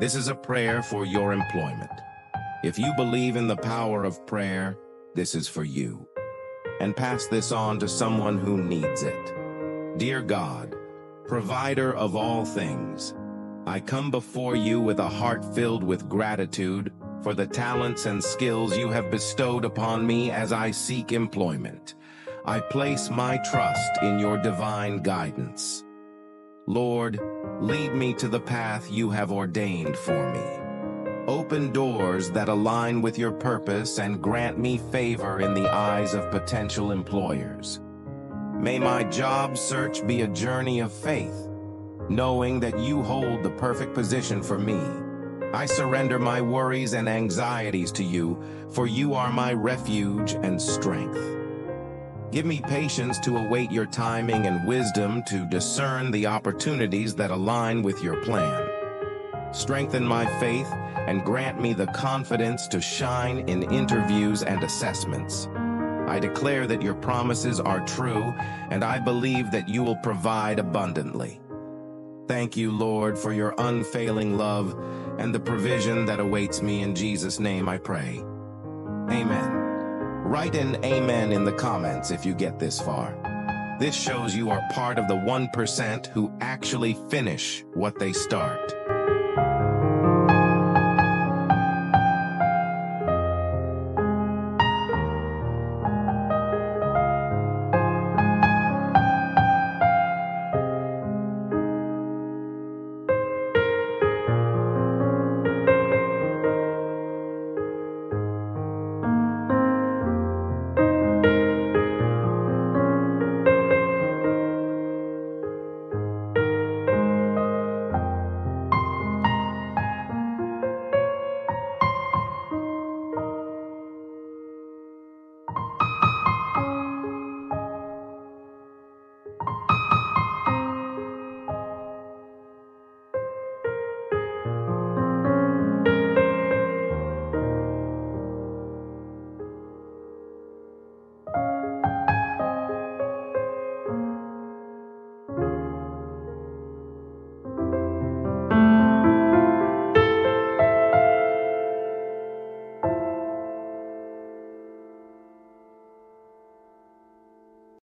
This is a prayer for your employment. If you believe in the power of prayer, this is for you. And pass this on to someone who needs it. Dear God, provider of all things, I come before you with a heart filled with gratitude for the talents and skills you have bestowed upon me as I seek employment. I place my trust in your divine guidance. Lord, lead me to the path you have ordained for me. Open doors that align with your purpose and grant me favor in the eyes of potential employers. May my job search be a journey of faith, knowing that you hold the perfect position for me. I surrender my worries and anxieties to you, for you are my refuge and strength. Give me patience to await your timing and wisdom to discern the opportunities that align with your plan. Strengthen my faith and grant me the confidence to shine in interviews and assessments. I declare that your promises are true, and I believe that you will provide abundantly. Thank you, Lord, for your unfailing love and the provision that awaits me. In Jesus' name I pray. Amen. Write an amen in the comments if you get this far. This shows you are part of the 1% who actually finish what they start.